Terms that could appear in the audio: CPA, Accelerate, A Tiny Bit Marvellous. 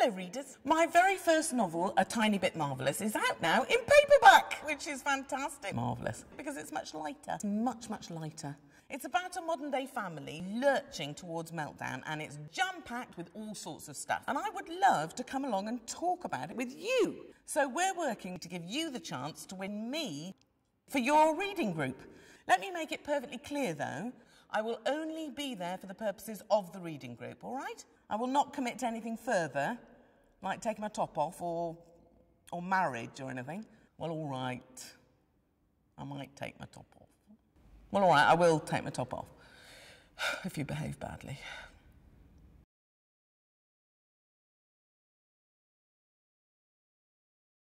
Hello, readers. My very first novel, A Tiny Bit Marvellous, is out now in paperback, which is fantastic. Marvellous. Because it's much lighter. It's much, much lighter. It's about a modern-day family lurching towards meltdown, and it's jam-packed with all sorts of stuff. And I would love to come along and talk about it with you. So we're working to give you the chance to win me for your reading group. Let me make it perfectly clear, though, I will only be there for the purposes of the reading group, all right? I will not commit to anything further, like taking my top off or marriage or anything. Well, all right, I might take my top off. Well, all right, I will take my top off, if you behave badly.